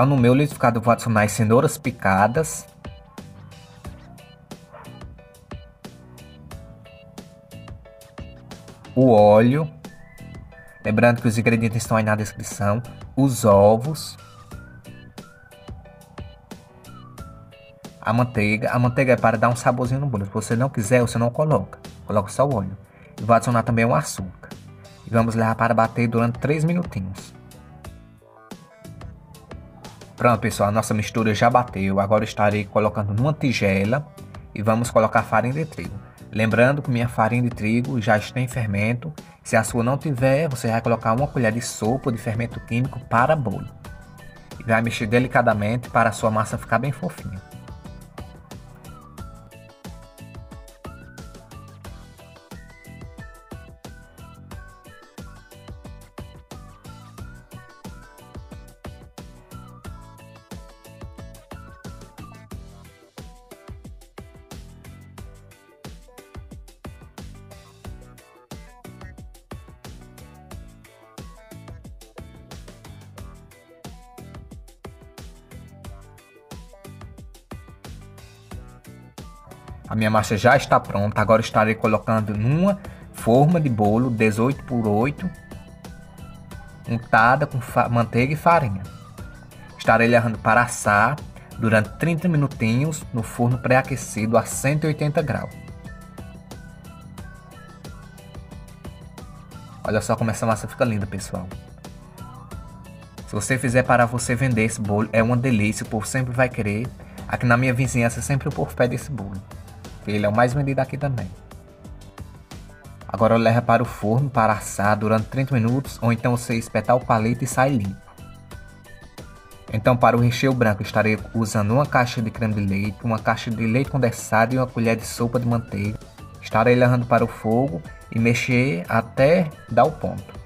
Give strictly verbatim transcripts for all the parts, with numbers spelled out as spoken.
Então no meu liquidificador eu vou adicionar as cenouras picadas. O óleo. Lembrando que os ingredientes estão aí na descrição. Os ovos. A manteiga. A manteiga é para dar um saborzinho no bolo. Se você não quiser, você não coloca. Coloca só o óleo. E vou adicionar também o açúcar. E vamos levar para bater durante três minutinhos. Pronto, pessoal. A nossa mistura já bateu. Agora estarei colocando numa tigela. E vamos colocar farinha de trigo. Lembrando que minha farinha de trigo já está em fermento. Se a sua não tiver, você vai colocar uma colher de sopa de fermento químico para bolo. E vai mexer delicadamente para a sua massa ficar bem fofinha. A minha massa já está pronta, agora estarei colocando numa forma de bolo dezoito por oito, untada com manteiga e farinha. Estarei levando para assar durante trinta minutinhos no forno pré-aquecido a cento e oitenta graus. Olha só como essa massa fica linda, pessoal. Se você fizer para você vender esse bolo, é uma delícia, o povo sempre vai querer. Aqui na minha vizinhança sempre o povo pede esse bolo. Ele é o mais vendido aqui também. Agora eu levo para o forno para assar durante trinta minutos, ou então você espetar o palito e sai limpo. Então para o recheio branco estarei usando uma caixa de creme de leite, uma caixa de leite condensado e uma colher de sopa de manteiga. Estarei levando para o fogo e mexer até dar o ponto.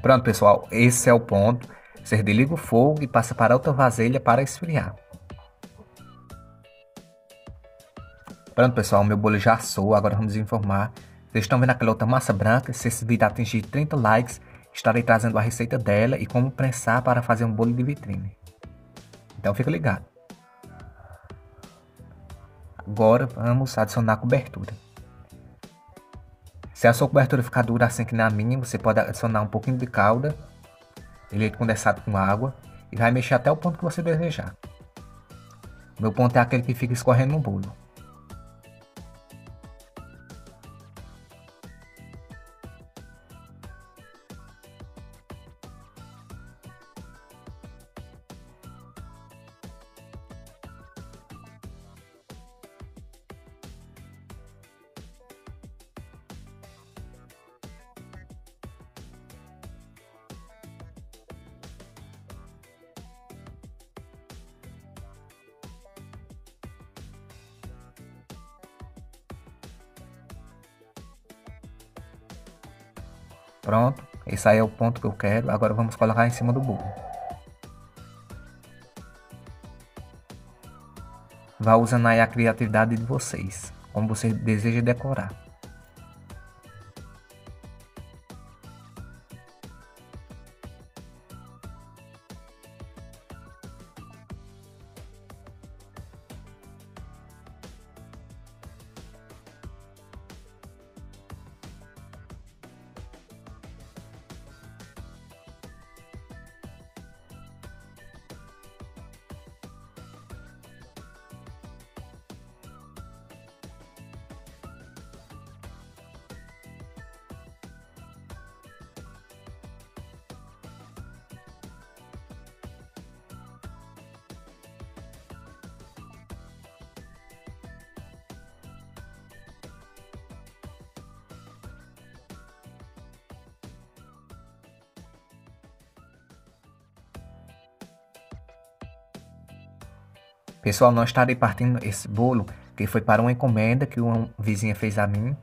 Pronto, pessoal, esse é o ponto. Você desliga o fogo e passa para outra vasilha para esfriar. Pronto, pessoal, meu bolo já assou. Agora vamos informar. Vocês estão vendo aquela outra massa branca? Se esse vídeo atingir trinta likes, estarei trazendo a receita dela e como prensar para fazer um bolo de vitrine. Então fica ligado. Agora vamos adicionar a cobertura. Se a sua cobertura ficar dura assim que na minha, você pode adicionar um pouquinho de calda, de leite condensado com água e vai mexer até o ponto que você desejar. O meu ponto é aquele que fica escorrendo no bolo. Pronto, esse aí é o ponto que eu quero. Agora vamos colocar em cima do bolo. Vá usando aí a criatividade de vocês, como você deseja decorar. Pessoal, não estarei partindo esse bolo, que foi para uma encomenda que uma vizinha fez a mim.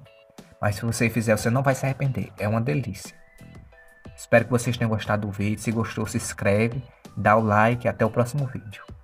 Mas se você fizer, você não vai se arrepender. É uma delícia. Espero que vocês tenham gostado do vídeo. Se gostou, se inscreve, dá o like e até o próximo vídeo.